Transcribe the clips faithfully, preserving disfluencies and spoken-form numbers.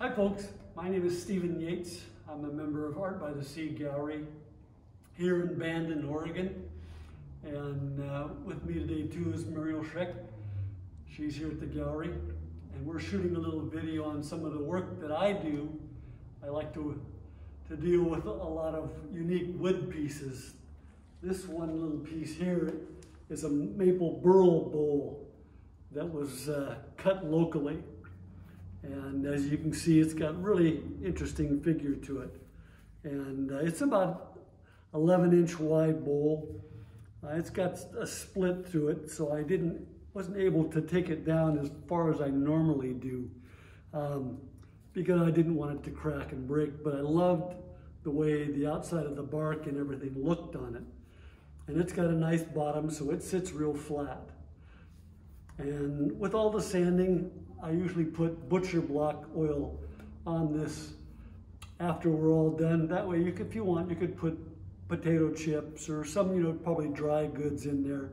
Hi folks, my name is Steven Yates. I'm a member of Art By The Sea Gallery here in Bandon, Oregon. And uh, with me today too is Muriel Scheidt. She's here at the gallery and we're shooting a little video on some of the work that I do. I like to, to deal with a lot of unique wood pieces. This one little piece here is a maple burl bowl that was uh, cut locally. And as you can see, it's got really interesting figure to it. And uh, it's about eleven inch wide bowl. Uh, it's got a split through it, so I didn't, wasn't able to take it down as far as I normally do um, because I didn't want it to crack and break, but I loved the way the outside of the bark and everything looked on it. And it's got a nice bottom, so it sits real flat. And with all the sanding, I usually put butcher block oil on this after we're all done. That way, you could, if you want, you could put potato chips or some, you know, probably dry goods in there.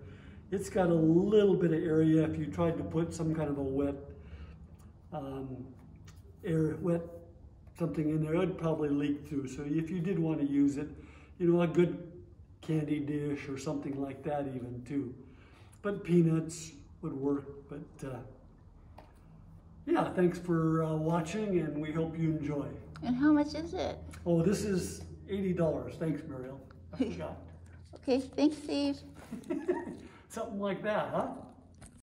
It's got a little bit of area if you tried to put some kind of a wet, um, air, wet something in there, it would probably leak through. So if you did want to use it, you know, a good candy dish or something like that even too. But peanuts would work, but uh, yeah, thanks for uh, watching, and we hope you enjoy. And how much is it? Oh, this is eighty dollars. Thanks, Muriel. I forgot. Okay, thanks, Steve. Something like that, huh?